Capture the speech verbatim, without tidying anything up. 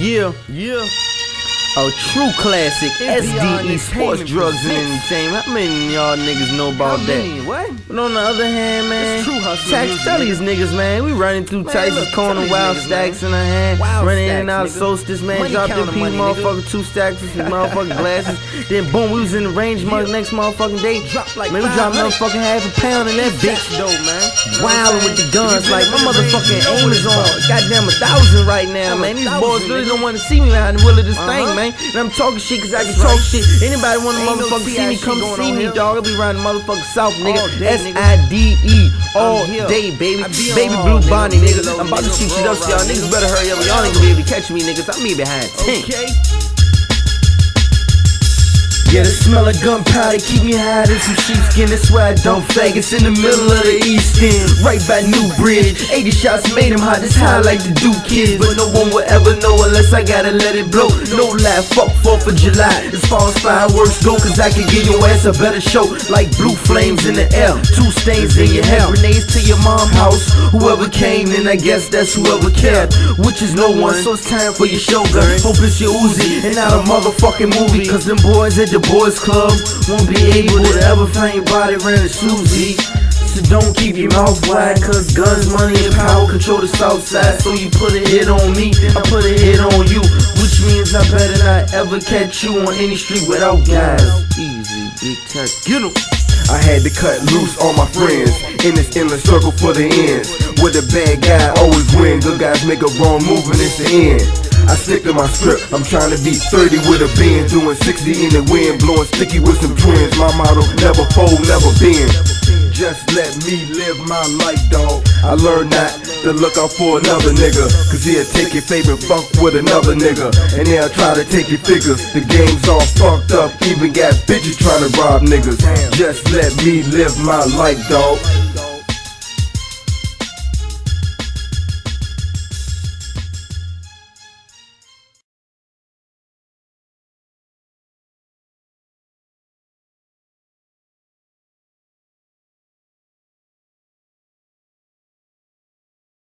Yeah, yeah. A true classic, S D E, sports, drugs, and entertainment. How many y'all niggas know about that? What? But on the other hand, man, Tax, tell these niggas, man, we running through Tyson's Corner, wild stacks in her hand, running in and out of Solstice, man, dropped in P, motherfucker, two stacks with motherfucking glasses. Then boom, we was in the range, next motherfucking day, man, we dropped motherfucking half a pound in that bitch, though, man. Wilding with the guns, like my motherfucking aim is on goddamn a thousand right now, man. These boys really don't want to see me behind the wheel of this thing, man. And I'm talking shit cause I can talk shit. Anybody wanna motherfucker see me, come see me, dog. I'll be around the motherfucking south, nigga. S I D E all day, baby. Baby blue Bonnie, nigga. I'm about to shoot shit up, so y'all niggas better hurry up. Y'all ain't gonna be able to catch me, niggas. I'm me behind ten. Yeah, the smell of gunpowder keep me high than some sheepskin. That's why I don't fake. It's in the middle of the East End, right by New Bridge. eighty shots made them hot. It's high like the Duke kids, but no one will ever know unless I gotta let it blow. No lie, fuck fourth of July. As far as fireworks go, cause I can give your ass a better show. Like blue flames in the air, two stains in your hair, grenades to your mom's house. Whoever came, and I guess that's whoever cared, which is no one. So it's time for your showgun. Hope it's your Uzi and not a motherfucking movie, cause them boys at the boys club won't be able to ever find your body around a Susie. So don't keep your mouth wide, cause guns, money, and power control the south side. So you put a hit on me, I put a hit on you, which means I better not ever catch you on any street without guys. Easy, big touch, get 'em. I had to cut loose all my friends in this endless circle for the ends, where the bad guy always win. Good guys make a wrong move and it's the end. I stick to my script, I'm trying to be thirty with a bend, doing sixty in the wind, blowing sticky with some twins. My motto, never fold, never bend. Just let me live my life, dawg. I learned not to look out for another nigga, cause he'll take your favorite fuck with another nigga, and they'll try to take your figures. The game's all fucked up, even got bitches trying to rob niggas. Just let me live my life, dawg.